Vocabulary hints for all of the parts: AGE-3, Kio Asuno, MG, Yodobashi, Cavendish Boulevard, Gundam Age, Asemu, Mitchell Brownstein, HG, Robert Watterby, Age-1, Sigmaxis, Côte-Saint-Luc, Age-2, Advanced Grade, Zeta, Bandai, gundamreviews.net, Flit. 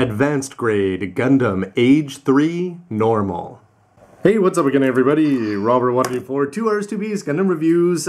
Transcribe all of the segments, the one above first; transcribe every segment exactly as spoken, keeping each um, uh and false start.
Advanced Grade Gundam A G E three Normal. Hey, what's up again everybody? Robert Watterby for two Rs two Bs Gundam Reviews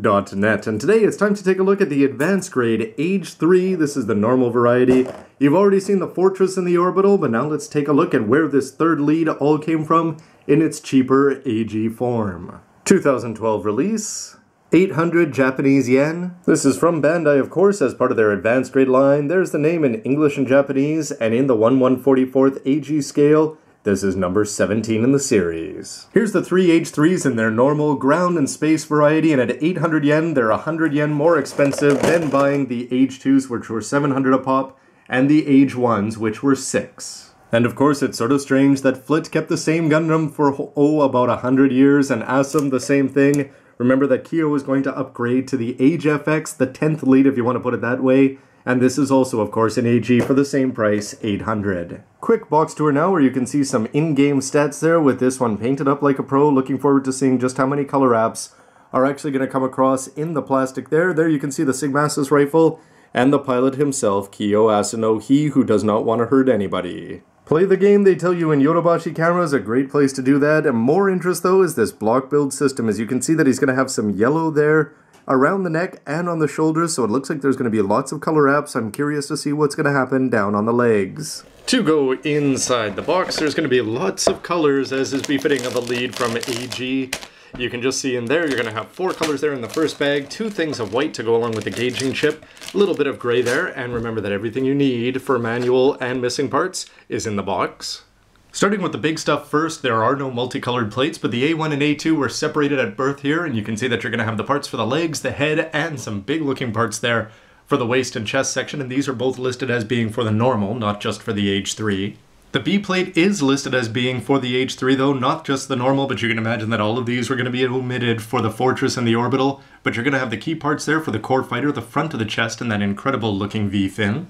dot net, and today it's time to take a look at the Advanced Grade A G E three. This is the normal variety. You've already seen the Fortress in the Orbital, but now let's take a look at where this third lead all came from in its cheaper A G form. two thousand twelve release, eight hundred Japanese yen. This is from Bandai, of course, as part of their Advanced Grade line. There's the name in English and Japanese, and in the one one forty-fourth A G scale, this is number seventeen in the series. Here's the three A G E threes in their normal ground and space variety, and at eight hundred yen, they're one hundred yen more expensive than buying the A G E twos, which were seven hundred a pop, and the A G E ones, which were six. And of course, it's sort of strange that Flit kept the same Gundam for, oh, about one hundred years, and Asemu the same thing. Remember that Kio was going to upgrade to the A G E F X, the tenth lead, if you want to put it that way. And this is also, of course, an A G for the same price, eight hundred. Quick box tour now where you can see some in-game stats there with this one painted up like a pro. Looking forward to seeing just how many color apps are actually going to come across in the plastic there. There you can see the Sigmaxis rifle and the pilot himself, Kio Asuno, he who does not want to hurt anybody. Play the game, they tell you, in Yodobashi camera is a great place to do that. And more interest, though, is this block build system. As you can see that he's going to have some yellow there around the neck and on the shoulders, so it looks like there's going to be lots of color apps. I'm curious to see what's going to happen down on the legs. To go inside the box, there's going to be lots of colors, as is befitting of a lead from A G. You can just see in there, you're going to have four colors there in the first bag, two things of white to go along with the gauging chip, a little bit of gray there, and remember that everything you need for manual and missing parts is in the box. Starting with the big stuff first, there are no multicolored plates, but the A one and A two were separated at birth here, and you can see that you're going to have the parts for the legs, the head, and some big looking parts there for the waist and chest section, and these are both listed as being for the normal, not just for the A G E three. The B plate is listed as being for the A G E three though, not just the normal, but you can imagine that all of these were going to be omitted for the Fortress and the Orbital, but you're going to have the key parts there for the core fighter, the front of the chest, and that incredible looking V-fin.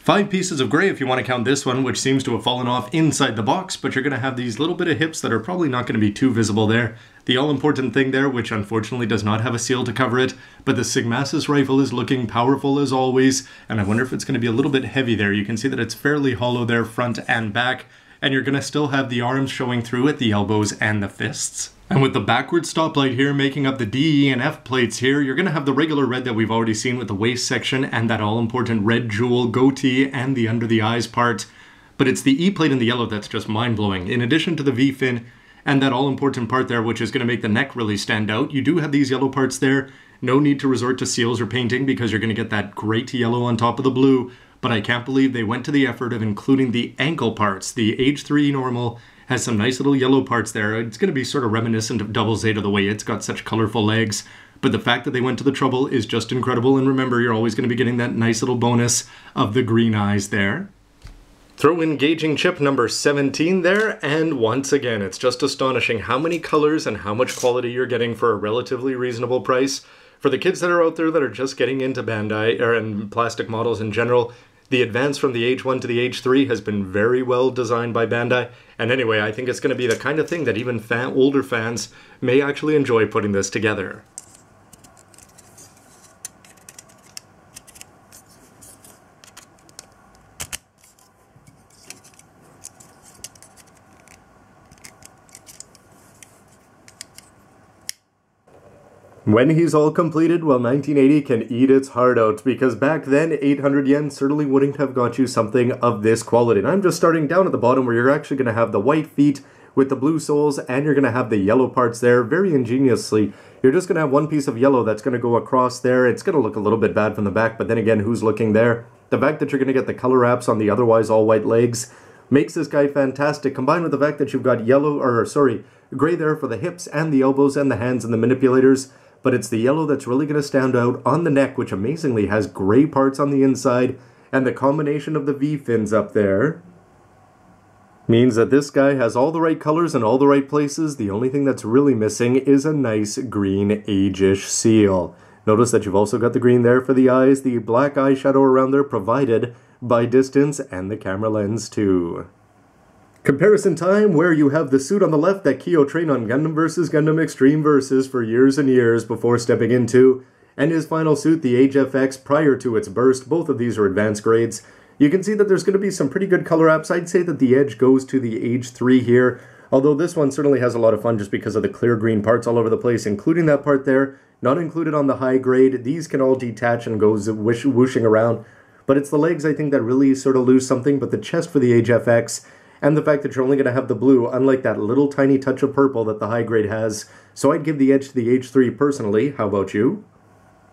Five pieces of gray if you want to count this one, which seems to have fallen off inside the box, but you're going to have these little bit of hips that are probably not going to be too visible there. The all-important thing there, which unfortunately does not have a seal to cover it, but the Sigmaxis rifle is looking powerful as always, and I wonder if it's going to be a little bit heavy there. You can see that it's fairly hollow there, front and back, and you're going to still have the arms showing through at the elbows and the fists. And with the backward stoplight here making up the D, E, and F plates here, you're going to have the regular red that we've already seen with the waist section and that all-important red jewel goatee and the under-the-eyes part. But it's the E plate in the yellow that's just mind-blowing. In addition to the V-fin and that all-important part there, which is going to make the neck really stand out, you do have these yellow parts there. No need to resort to seals or painting because you're going to get that great yellow on top of the blue. But I can't believe they went to the effort of including the ankle parts. The A G E three normal has some nice little yellow parts there. It's going to be sort of reminiscent of Double Zeta, the way it's got such colorful legs. But the fact that they went to the trouble is just incredible. And remember, you're always going to be getting that nice little bonus of the green eyes there. Throw in gauging chip number seventeen there. And once again, it's just astonishing how many colors and how much quality you're getting for a relatively reasonable price. For the kids that are out there that are just getting into Bandai or and plastic models in general, the advance from the A G E one to the A G E three has been very well designed by Bandai, and anyway, I think it's going to be the kind of thing that even fan, older fans may actually enjoy putting this together. When he's all completed, well, nineteen eighty can eat its heart out, because back then, eight hundred yen certainly wouldn't have got you something of this quality. And I'm just starting down at the bottom where you're actually going to have the white feet with the blue soles, and you're going to have the yellow parts there, very ingeniously. You're just going to have one piece of yellow that's going to go across there. It's going to look a little bit bad from the back, but then again, who's looking there? The fact that you're going to get the color wraps on the otherwise all-white legs makes this guy fantastic, combined with the fact that you've got yellow, or sorry, gray there for the hips and the elbows and the hands and the manipulators. But it's the yellow that's really going to stand out on the neck, which amazingly has gray parts on the inside, and the combination of the V-fins up there means that this guy has all the right colors and all the right places. The only thing that's really missing is a nice green age-ish seal. Notice that you've also got the green there for the eyes, the black eyeshadow around there provided by distance, and the camera lens too. Comparison time, where you have the suit on the left that Kio trained on Gundam versus. Gundam Extreme versus for years and years before stepping into, and his final suit, the A G E F X, prior to its burst. Both of these are advanced grades. You can see that there's going to be some pretty good color apps. I'd say that the edge goes to the A G E three here, although this one certainly has a lot of fun just because of the clear green parts all over the place, including that part there, not included on the high grade. These can all detach and go whoosh, whooshing around, but it's the legs, I think, that really sort of lose something, but the chest for the A G E F X and the fact that you're only going to have the blue, unlike that little tiny touch of purple that the high grade has. So I'd give the edge to the A G E three personally. How about you?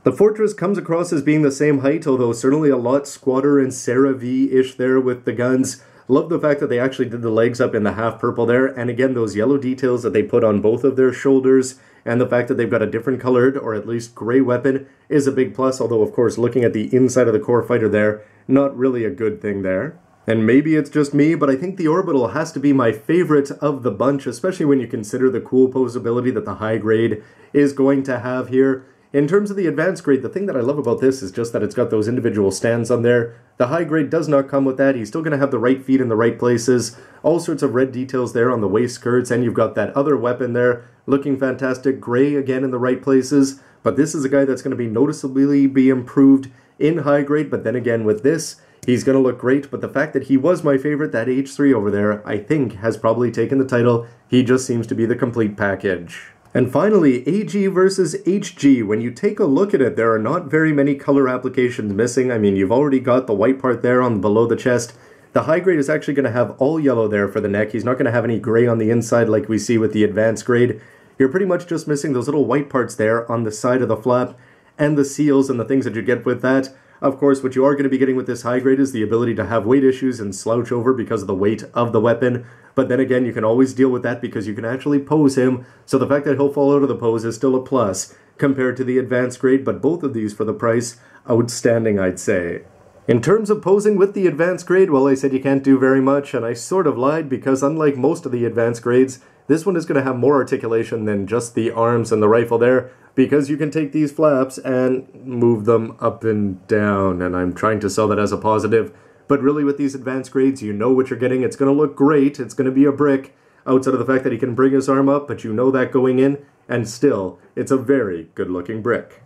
The Fortress comes across as being the same height, although certainly a lot squatter and Sarah-V-ish there with the guns. Love the fact that they actually did the legs up in the half purple there, and again those yellow details that they put on both of their shoulders, and the fact that they've got a different colored, or at least grey weapon, is a big plus, although of course looking at the inside of the core fighter there, not really a good thing there. And maybe it's just me, but I think the Orbital has to be my favorite of the bunch, especially when you consider the cool posability that the high grade is going to have here. In terms of the advanced grade, the thing that I love about this is just that it's got those individual stands on there. The high grade does not come with that. He's still going to have the right feet in the right places. All sorts of red details there on the waist skirts, and you've got that other weapon there looking fantastic. Gray again in the right places, but this is a guy that's going to be noticeably be improved in high grade, but then again with this, he's going to look great, but the fact that he was my favorite, that A G E three over there, I think has probably taken the title. He just seems to be the complete package. And finally, A G versus H G. When you take a look at it, there are not very many color applications missing. I mean, you've already got the white part there on below the chest. The high grade is actually going to have all yellow there for the neck. He's not going to have any gray on the inside like we see with the advanced grade. You're pretty much just missing those little white parts there on the side of the flap and the seals and the things that you get with that. Of course, what you are going to be getting with this high grade is the ability to have weight issues and slouch over because of the weight of the weapon. But then again, you can always deal with that because you can actually pose him, so the fact that he'll fall out of the pose is still a plus compared to the advanced grade, but both of these for the price, outstanding, I'd say. In terms of posing with the advanced grade, well, I said you can't do very much, and I sort of lied because unlike most of the advanced grades, this one is going to have more articulation than just the arms and the rifle there, because you can take these flaps and move them up and down, and I'm trying to sell that as a positive, but really with these advanced grades, you know what you're getting. It's going to look great, it's going to be a brick, outside of the fact that he can bring his arm up, but you know that going in, and still, it's a very good-looking brick.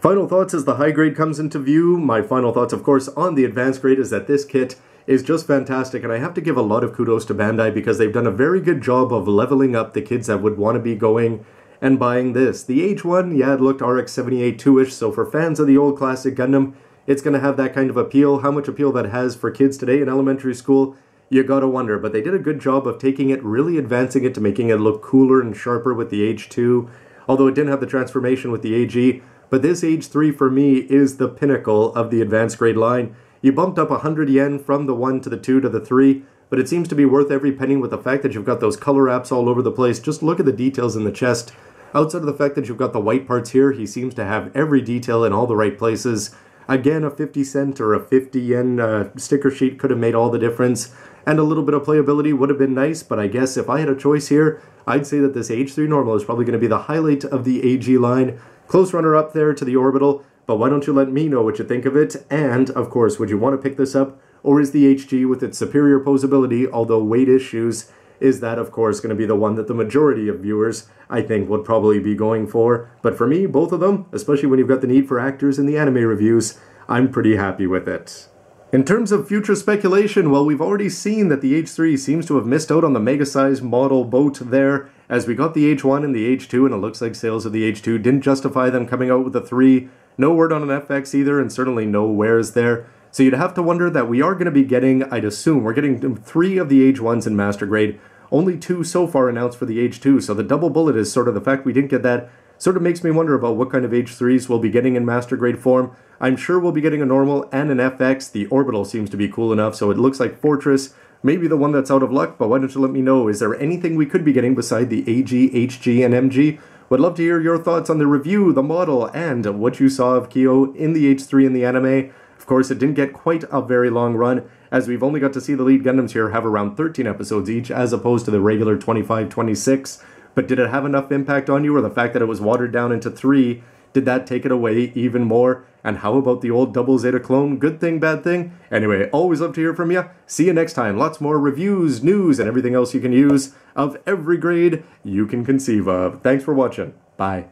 Final thoughts as the high grade comes into view. My final thoughts, of course, on the advanced grade is that this kit is just fantastic, and I have to give a lot of kudos to Bandai because they've done a very good job of leveling up the kids that would want to be going and buying this. The A G E one, yeah, it looked R X seventy-eight two-ish, so for fans of the old classic Gundam, it's going to have that kind of appeal. How much appeal that has for kids today in elementary school, you gotta wonder, but they did a good job of taking it, really advancing it to making it look cooler and sharper with the A G E two, although it didn't have the transformation with the A G. But this A G E three for me is the pinnacle of the advanced grade line. You bumped up one hundred yen from the one to the two to the three, but it seems to be worth every penny with the fact that you've got those color apps all over the place. Just look at the details in the chest. Outside of the fact that you've got the white parts here, he seems to have every detail in all the right places. Again, a fifty cent or a fifty yen uh, sticker sheet could have made all the difference, and a little bit of playability would have been nice, but I guess if I had a choice here, I'd say that this A G E three normal is probably going to be the highlight of the A G line. Close runner up there to the Orbital, but why don't you let me know what you think of it, and, of course, would you want to pick this up, or is the H G with its superior posability, although weight issues, is that, of course, going to be the one that the majority of viewers, I think, would probably be going for, but for me, both of them, especially when you've got the need for actors in the anime reviews, I'm pretty happy with it. In terms of future speculation, well, we've already seen that the A G E three seems to have missed out on the mega-sized model boat there, as we got the A G E one and the A G E two, and it looks like sales of the A G E two didn't justify them coming out with a three. No word on an F X either, and certainly no wares there. So you'd have to wonder that we are going to be getting, I'd assume, we're getting three of the A G E ones in Master Grade. Only two so far announced for the A G E two, so the double bullet is sort of the fact we didn't get that. Sort of makes me wonder about what kind of A G E threes we'll be getting in Master Grade form. I'm sure we'll be getting a normal and an F X. The Orbital seems to be cool enough, so it looks like Fortress may be the one that's out of luck, but why don't you let me know, is there anything we could be getting beside the A G, H G, and M G? Would love to hear your thoughts on the review, the model, and what you saw of Kyo in the H three in the anime. Of course, it didn't get quite a very long run, as we've only got to see the lead Gundams here have around thirteen episodes each, as opposed to the regular twenty-five, twenty-six. But did it have enough impact on you, or the fact that it was watered down into three, did that take it away even more? And how about the old Double Zeta clone? Good thing, bad thing? Anyway, always love to hear from you. See you next time. Lots more reviews, news, and everything else you can use of every grade you can conceive of. Thanks for watching. Bye.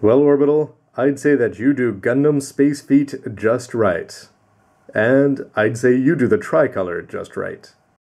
Well, Orbital, I'd say that you do Gundam Space Feet just right. And I'd say you do the tricolor just right.